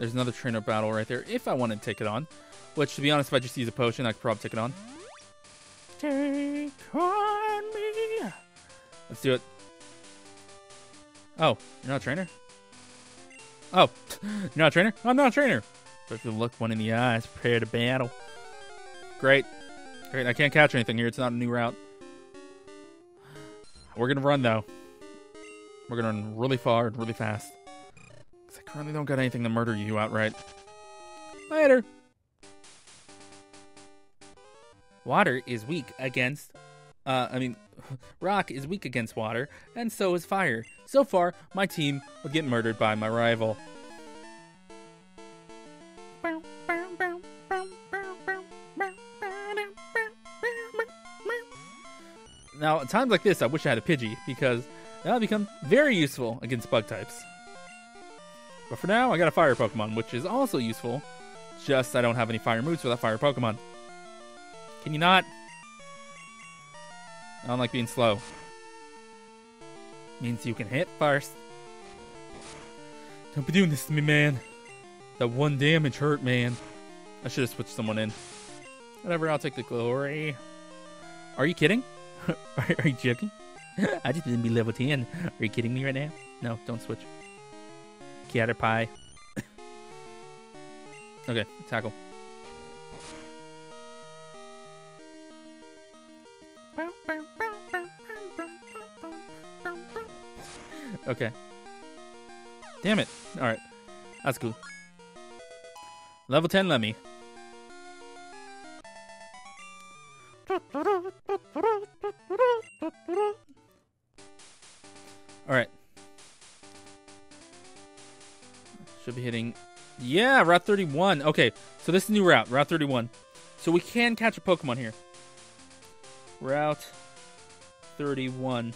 There's another trainer battle right there if I want to take it on. Which, to be honest, if I just use a potion, I could probably take it on. Take on me. Let's do it. Oh, you're not a trainer? Oh, you're not a trainer? I'm not a trainer. So if you look one in the eyes, prepare to battle. Great. Great, I can't catch anything here. It's not a new route. We're going to run, though. We're going to run really far and really fast. Because I currently don't got anything to murder you outright. Later. Water is weak against... rock is weak against water, and so is fire. So far, my team would get murdered by my rival. Now, at times like this, I wish I had a Pidgey, because that would become very useful against bug types. But for now, I got a fire Pokemon, which is also useful, just I don't have any fire moves for that fire Pokemon. Can you not? I don't like being slow. Means you can hit first. Don't be doing this to me, man. That one damage hurt, man. I should have switched someone in. Whatever, I'll take the glory. Are you kidding? Are you joking? I just didn't be level 10. Are you kidding me right now? No, don't switch. Caterpie. Okay, tackle. Okay. Damn it. Alright. That's cool. Level 10 Lemmy. Alright. Should be hitting... Yeah! Route 31. Okay. So this is a new route. Route 31. So we can catch a Pokemon here. Route 31.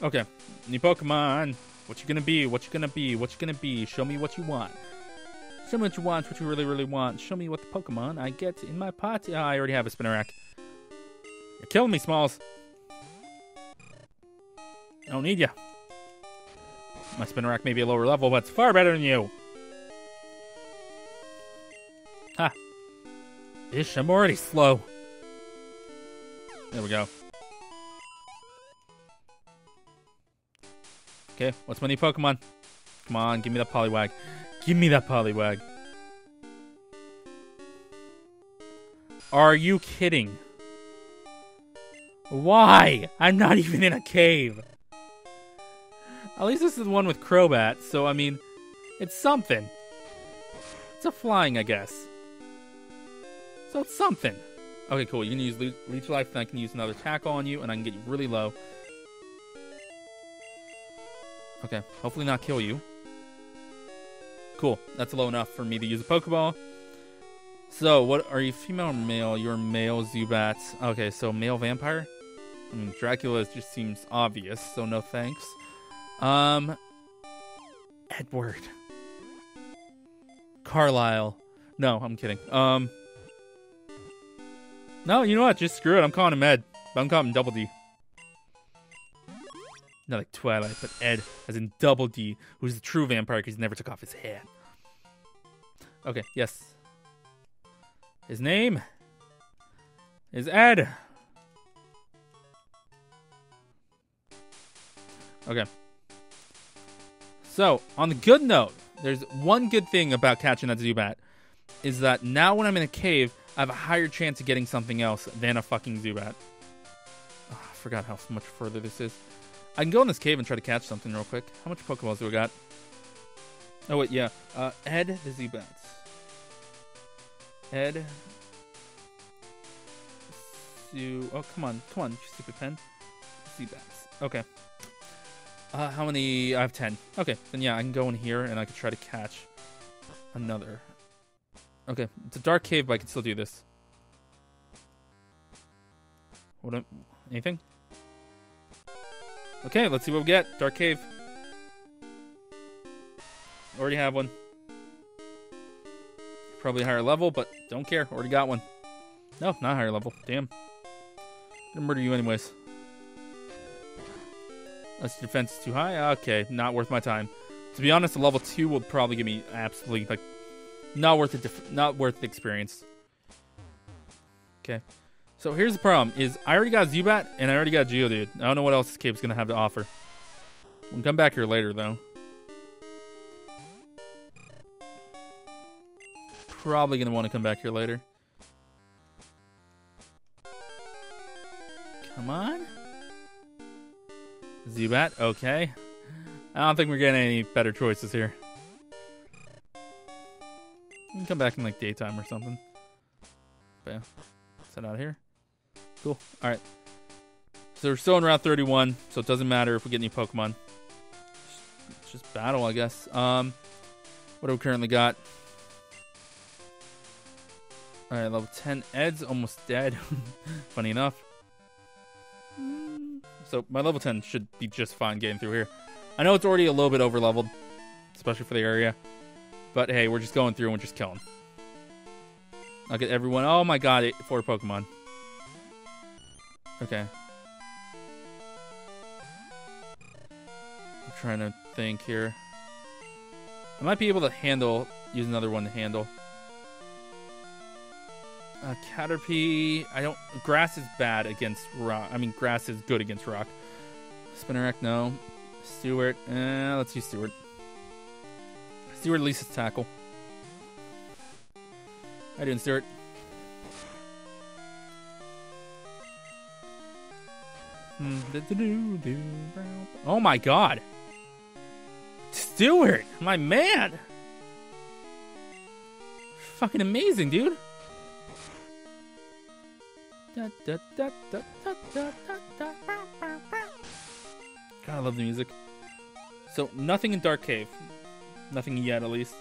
Okay, new Pokemon. What you gonna be? What you gonna be? What you gonna be? Show me what you want. Show me what you want, what you really, really want. Show me what the Pokemon I get in my pot. Ah, I already have a Spinarak. You're killing me, Smalls. I don't need ya. My Spinarak may be a lower level, but it's far better than you. Ha. Ish, I'm already slow. There we go. Okay, what's my new Pokemon? Come on, give me that Poliwag. Give me that Poliwag. Are you kidding? Why? I'm not even in a cave. At least this is the one with Crobat, so I mean, it's something. It's a flying, I guess. So it's something. Okay, cool. You can use Leech Life, then I can use another tackle on you, and I can get you really low. Okay, hopefully not kill you. Cool, that's low enough for me to use a Pokeball. So, what are you, female or male? You're male Zubat. Okay, so male vampire? I mean, Dracula just seems obvious, so no thanks. Edward. Carlisle. No, I'm kidding. No, you know what? Just screw it. I'm calling him Ed. But I'm calling him Double D. Not like Twilight, but Ed, as in Double D, who's the true vampire because he never took off his hat. Okay, yes. His name is Ed. Okay. So, on the good note, there's one good thing about catching that Zubat, is that now when I'm in a cave, I have a higher chance of getting something else than a fucking Zubat. Oh, I forgot how much further this is. I can go in this cave and try to catch something real quick. How much Pokeballs do I got? Oh, wait, yeah. Ed the Zubat. Ed. Oh, come on. Come on, you stupid pen. Zubats. Okay. How many? I have 10. Okay, then yeah, I can go in here and I can try to catch another. Okay, it's a dark cave, but I can still do this. What? Anything? Okay, let's see what we get. Dark cave. Already have one. Probably higher level, but don't care. Already got one. No, not higher level. Damn. I'm gonna murder you anyways. Unless your defense is too high. Okay, not worth my time. To be honest, a level 2 will probably give me absolutely, like, not worth the experience. Okay. So here's the problem, is I already got Zubat, and I already got Geodude. I don't know what else this cape's going to have to offer. We'll come back here later, though. Probably going to want to come back here later. Come on. Zubat, okay. I don't think we're getting any better choices here. We can come back in, like, daytime or something. But, yeah. Set out of here. Cool. All right. So we're still in route 31, so it doesn't matter if we get any Pokemon. It's just battle, I guess. What do we currently got? All right, level 10. Ed's almost dead. Funny enough. So my level 10 should be just fine getting through here. I know it's already a little bit over leveled, especially for the area. But hey, we're just going through and we're just killing. I'll get everyone. Oh my god, 4 Pokemon. Okay. I'm trying to think here. I might be able to handle, use another one to handle. Caterpie, I don't, grass is bad against rock. I mean, grass is good against rock. Spinarak, no. Stewart, let's use Stewart. Stewart at least is tackle. How you doing, Stewart? Oh my god! Stewart! My man! Fucking amazing, dude! God, I love the music. So, nothing in Dark Cave. Nothing yet, at least.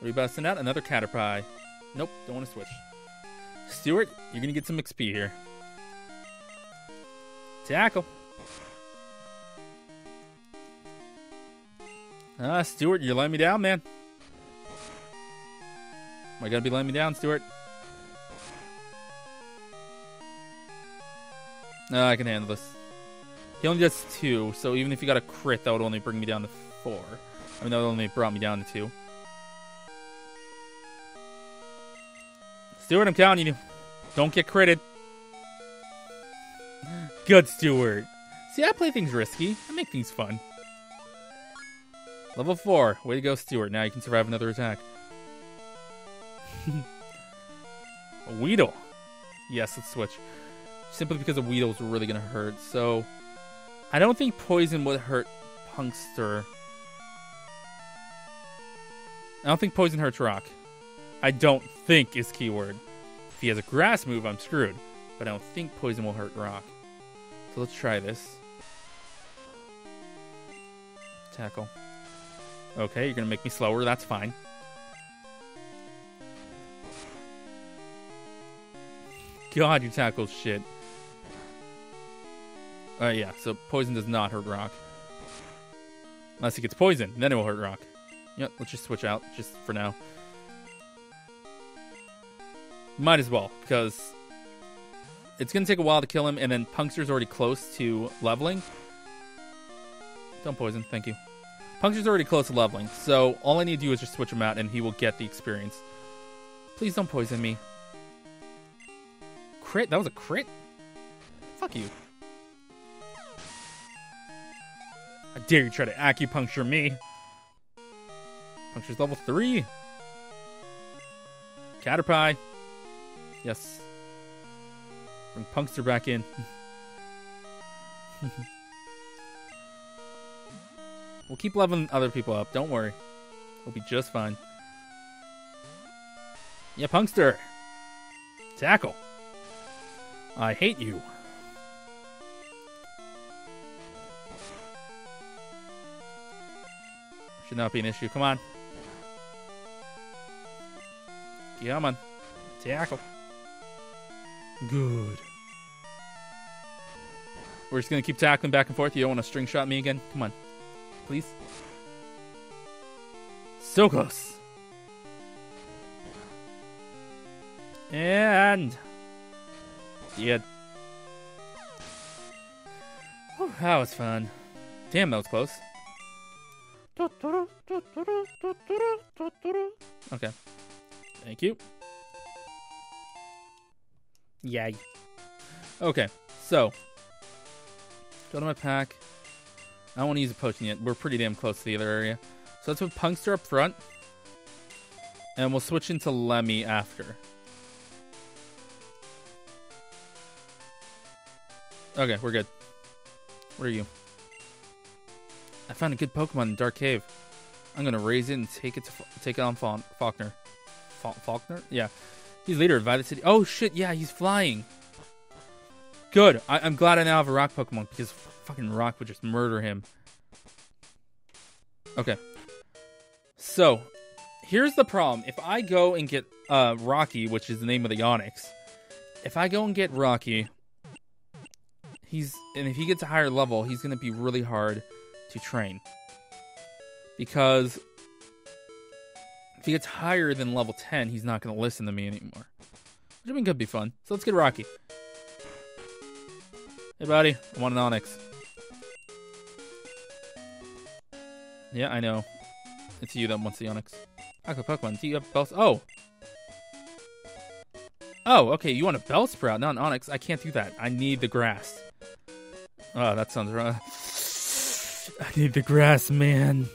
Are we about to send out another Caterpie? Nope, don't want to switch. Stewart, you're going to get some XP here. Tackle. Ah, Stewart, you're letting me down, man. Why you gotta be letting me down, Stewart? No, I can handle this. He only does 2, so even if he got a crit, that would only bring me down to 4. I mean, that would only brought me down to 2. Stewart, I'm counting you. Don't get critted. Good, Stewart. See, I play things risky. I make things fun. Level 4. Way to go, Stewart. Now you can survive another attack. A Weedle. Yes, let's switch. Simply because a Weedle is really going to hurt. So, I don't think Poison would hurt Punkster. I don't think Poison hurts Rock. I don't think is keyword. If he has a grass move, I'm screwed. But I don't think poison will hurt rock. So let's try this. Tackle. Okay, you're going to make me slower. That's fine. God, you tackle shit. Alright, yeah. So poison does not hurt rock. Unless it gets poisoned. Then it will hurt rock. Yep, let's just switch out. Just for now. Might as well, because it's going to take a while to kill him, and then Punkster's already close to leveling. Don't poison, thank you. Punkster's already close to leveling, so all I need to do is just switch him out, and he will get the experience. Please don't poison me. Crit? That was a crit? Fuck you. How dare you try to acupuncture me? Punkster's level 3. Caterpie. Yes. Bring Punkster back in. We'll keep leveling other people up. Don't worry. We'll be just fine. Yeah, Punkster. Tackle. I hate you. Should not be an issue. Come on. Come on. Tackle. Good. We're just going to keep tackling back and forth. You don't want to string shot me again? Come on. Please. So close. And. Yeah. Whew, that was fun. Damn, that was close. Okay. Thank you. Yay. Okay, so. Go to my pack. I don't want to use a potion yet. We're pretty damn close to the other area. So let's put Punkster up front. And we'll switch into Lemmy after. Okay, we're good. Where are you? I found a good Pokemon in Dark Cave. I'm gonna raise it and take it on Faulkner. Faulkner? Yeah. He's leader of Violet City. Oh shit, yeah, he's flying. Good. I'm glad I now have a rock Pokemon because fucking rock would just murder him. Okay. So, here's the problem. If I go and get Rocky, which is the name of the Onix, if I go and get Rocky, and if he gets a higher level, he's gonna be really hard to train. Because if he gets higher than level 10, he's not going to listen to me anymore. Which I mean could be fun. So let's get Rocky. Hey, buddy. I want an Onix. Yeah, I know. It's you that wants the Onix. Aqua Pokemon, do you have Bellsprout? Oh! Oh, okay. You want a Bellsprout, not an Onix. I can't do that. I need the grass. Oh, that sounds wrong. I need the grass, man.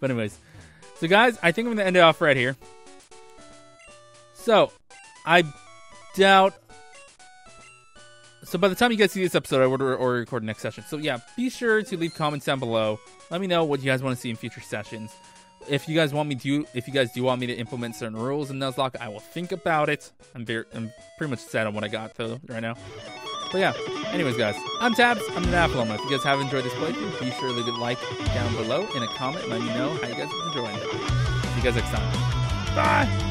But anyways. So guys, I think I'm going to end it off right here. So, I doubt... So by the time you guys see this episode, I would already record the next session. So yeah, be sure to leave comments down below. Let me know what you guys want to see in future sessions. If you guys want me to... If you guys do want me to implement certain rules in Nuzlocke, I will think about it. I'm pretty much set on what I got, though, right now. But yeah, anyways guys, I'm Tabz, I'm AnaphaLlama. If you guys have enjoyed this playthrough, be sure to leave a like down below in a comment, let me know how you guys are enjoying it. See you guys next time. Bye!